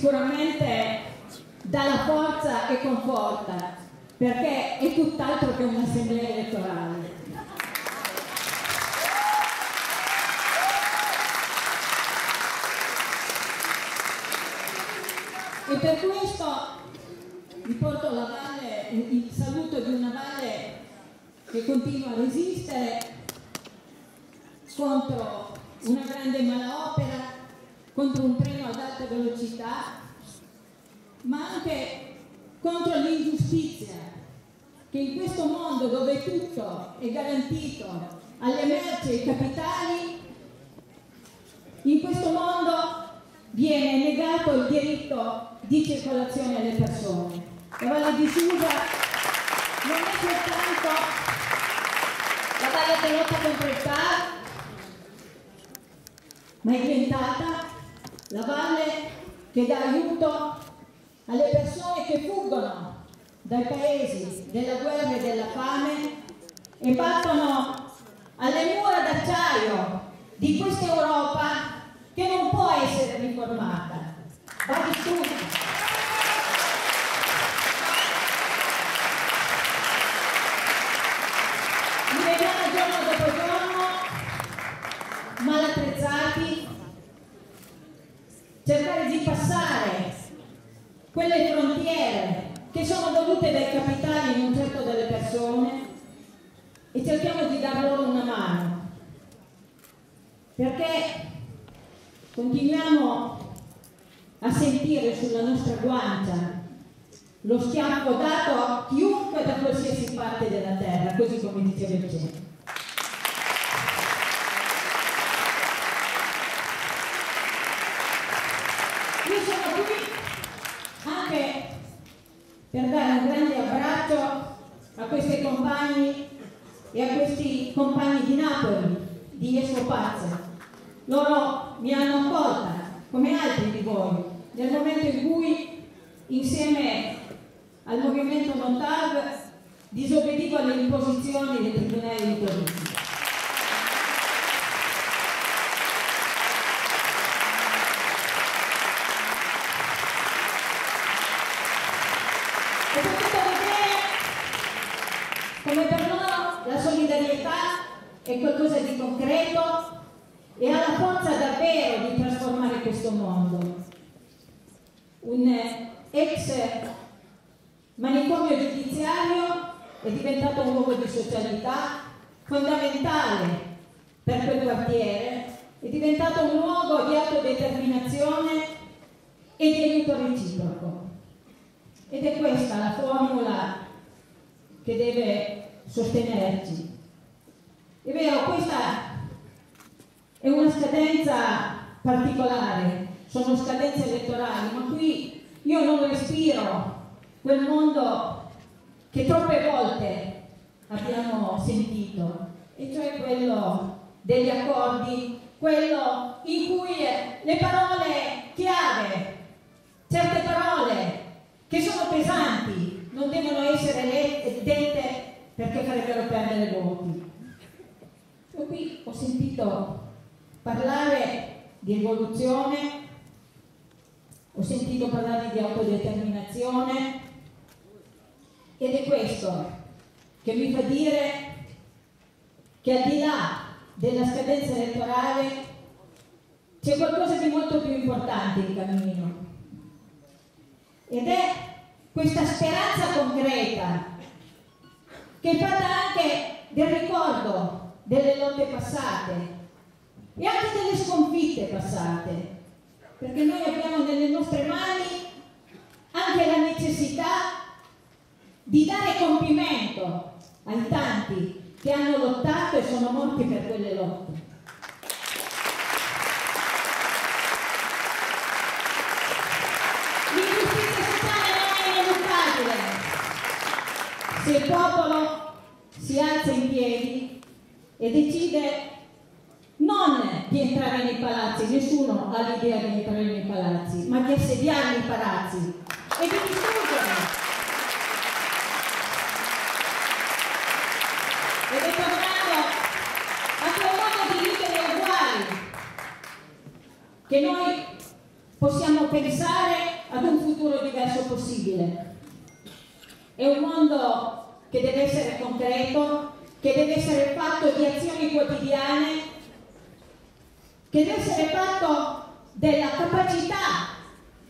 sicuramente dà la forza e conforta, perché è tutt'altro che un'assemblea elettorale. E per questo vi porto la valle, il saluto di una valle che continua a resistere contro una grande malaopera, contro un treno ad alta velocità, ma anche contro l'ingiustizia che in questo mondo, dove tutto è garantito alle merci e ai capitali, in questo mondo viene negato il diritto di circolazione alle persone. La Valle di Susa non è soltanto la valle che lotta contro il TAR, ma è diventata la valle che dà aiuto alle persone che fuggono dai paesi della guerra e della fame e battono alle mura d'acciaio di questa Europa che non può essere riformata. Va vissuta. Li vediamo giorno dopo giorno malattrezzati, cercare di passare quelle frontiere che sono dovute dai capitali, non certo delle persone, e cerchiamo di dar loro una mano, perché continuiamo a sentire sulla nostra guancia lo schiaffo dato a chiunque da qualsiasi parte della terra, così come diceva Eugenio. Io sono qui anche per dare un grande abbraccio a questi compagni e a questi compagni di Napoli, di Escopazza. Loro mi hanno accolta, come altri di voi, nel momento in cui, insieme al movimento Montav, disobbedivo alle imposizioni dei tribunali di Torino. Ho potuto vedere come per loro la solidarietà è qualcosa di concreto e ha la forza davvero di trasformare questo mondo. Un ex manicomio giudiziario è diventato un luogo di socialità fondamentale per quel quartiere, è diventato un luogo di autodeterminazione e di aiuto reciproco. Ed è questa la formula che deve sostenerci. È vero, questa è una scadenza particolare, sono scadenze elettorali, ma qui io non respiro quel mondo che troppe volte abbiamo sentito, e cioè quello degli accordi, quello in cui le parole chiave, certe parole che sono pesanti, non devono essere dette perché farebbero perdere voti. Io qui ho sentito parlare di evoluzione, ho sentito parlare di autodeterminazione, ed è questo che mi fa dire che al di là della scadenza elettorale c'è qualcosa di molto più importante in cammino, ed è questa speranza concreta che è fatta anche del ricordo delle lotte passate e anche delle sconfitte passate, perché noi abbiamo nelle nostre mani anche la necessità di dare compimento ai tanti che hanno lottato e sono morti per quelle lotte. L'ingiustizia sociale non è ineluttabile se il popolo si alza in piedi e decide non di entrare nei palazzi, nessuno ha l'idea di entrare nei palazzi, ma di assediare i palazzi e di distruggere. Ed è tornato a quel modo di vivere uguali che noi possiamo pensare ad un futuro diverso possibile. È un mondo che deve essere concreto, che deve essere fatto di azioni quotidiane, che deve essere fatto della capacità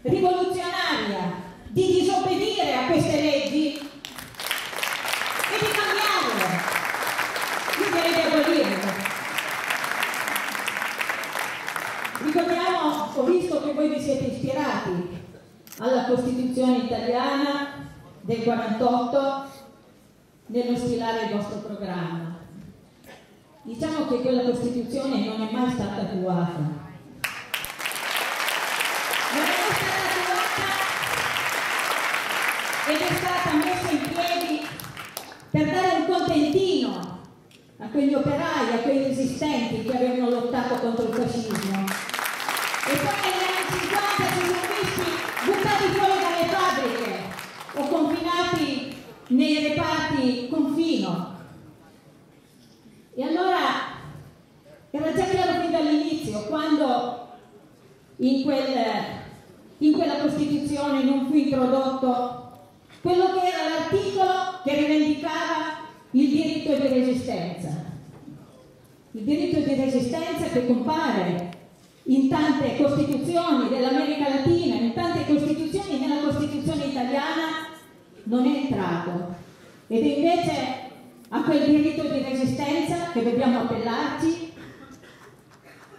rivoluzionaria di disobbedire a queste leggi e di cambiarle. Io devo dirlo. Ricordiamo, ho visto che voi vi siete ispirati alla Costituzione italiana del 1948 nello stilare il vostro programma. Diciamo che quella Costituzione non è mai stata attuata. Ed è stata messa in piedi per dare un contentino a quegli operai, a quei resistenti che avevano lottato contro il fascismo. E poi negli anni 50 si sono visti buttati fuori dalle fabbriche o confinati nei reparti confino. E allora era già chiaro fin dall'inizio, quando in quella Costituzione non fu introdotto quello che era l'articolo che rivendicava il diritto di resistenza. Il diritto di resistenza che compare in tante costituzioni dell'America Latina, in tante costituzioni nella Costituzione italiana non è entrato. Ed invece a quel diritto di resistenza che dobbiamo appellarci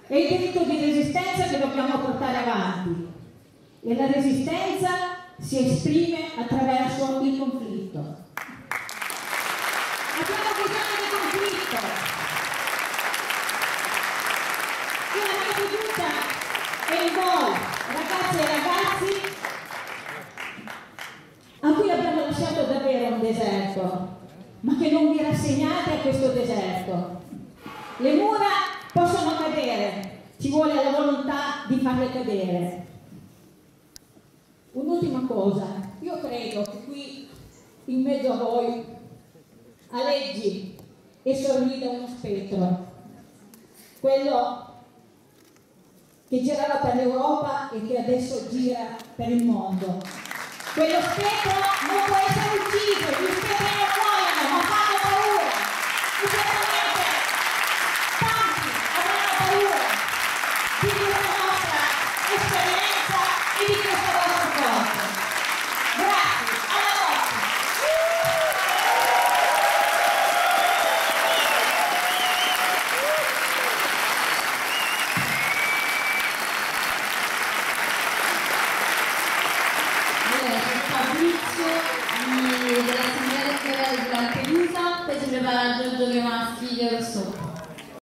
è il diritto di resistenza che dobbiamo portare avanti. E la resistenza si esprime attraverso il conflitto. Abbiamo bisogno di conflitto. Io la mia fiducia è in voi, ragazze e ragazzi, a cui abbiamo lasciato davvero un deserto, ma che non vi rassegnate a questo deserto. Le mura possono cadere, ci vuole la volontà di farle cadere. Un'ultima cosa, io credo che qui in mezzo a voi aleggi e sorrida uno spettro, quello che girava per l'Europa e che adesso gira per il mondo. Quello spettro non può essere ucciso, gli spettri non muoiono, non fanno paura, sicuramente tanti avranno paura di questa nostra esperienza e di questa vostra. Grazie mille per la tenuta, poi ci prepara Giorgio Lemaschi